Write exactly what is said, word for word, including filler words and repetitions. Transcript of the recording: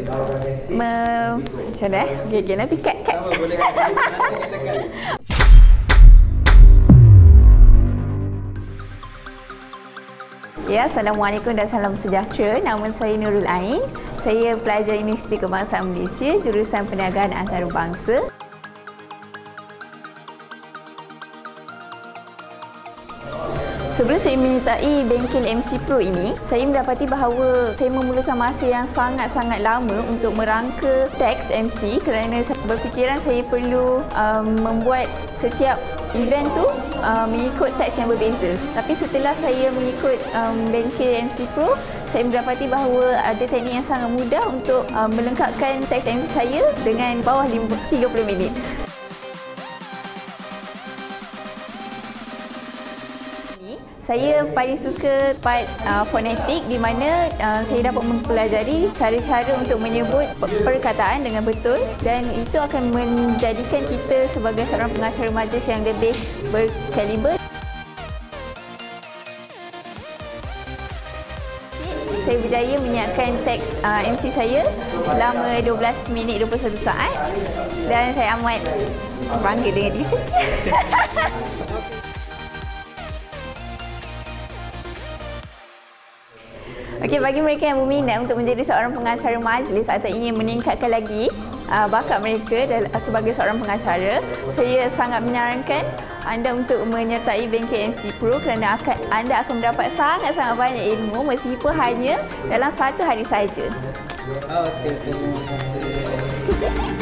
Macam mana eh? Okay, nanti cut, cut. Ya, Assalamualaikum dan salam sejahtera. Nama saya Nurul Ain. Saya pelajar Universiti Kebangsaan Malaysia, jurusan Perniagaan Antarabangsa. Sebelum saya menyertai bengkel EMCEEPRO ini, saya mendapati bahawa saya memerlukan masa yang sangat-sangat lama untuk merangka teks M C kerana berfikiran saya perlu um, membuat setiap event tu um, mengikut teks yang berbeza. Tapi setelah saya mengikut um, bengkel EMCEEPRO, saya mendapati bahawa ada teknik yang sangat mudah untuk um, melengkapkan teks M C saya dengan bawah tiga puluh minit. Saya paling suka part uh, fonetik di mana uh, saya dapat mempelajari cara-cara untuk menyebut perkataan dengan betul, dan itu akan menjadikan kita sebagai seorang pengacara majlis yang lebih berkaliber. Saya berjaya menyiapkan teks uh, M C saya selama dua belas minit dua puluh satu saat dan saya amat bangga dengan diri saya. Okey, bagi mereka yang berminat untuk menjadi seorang pengacara majlis atau ingin meningkatkan lagi uh, bakat mereka sebagai seorang pengacara, saya sangat menyarankan anda untuk menyertai bengkel EMCEEPRO kerana akan, anda akan mendapat sangat-sangat banyak ilmu meskipun hanya dalam satu hari sahaja. Oh, terima kasih.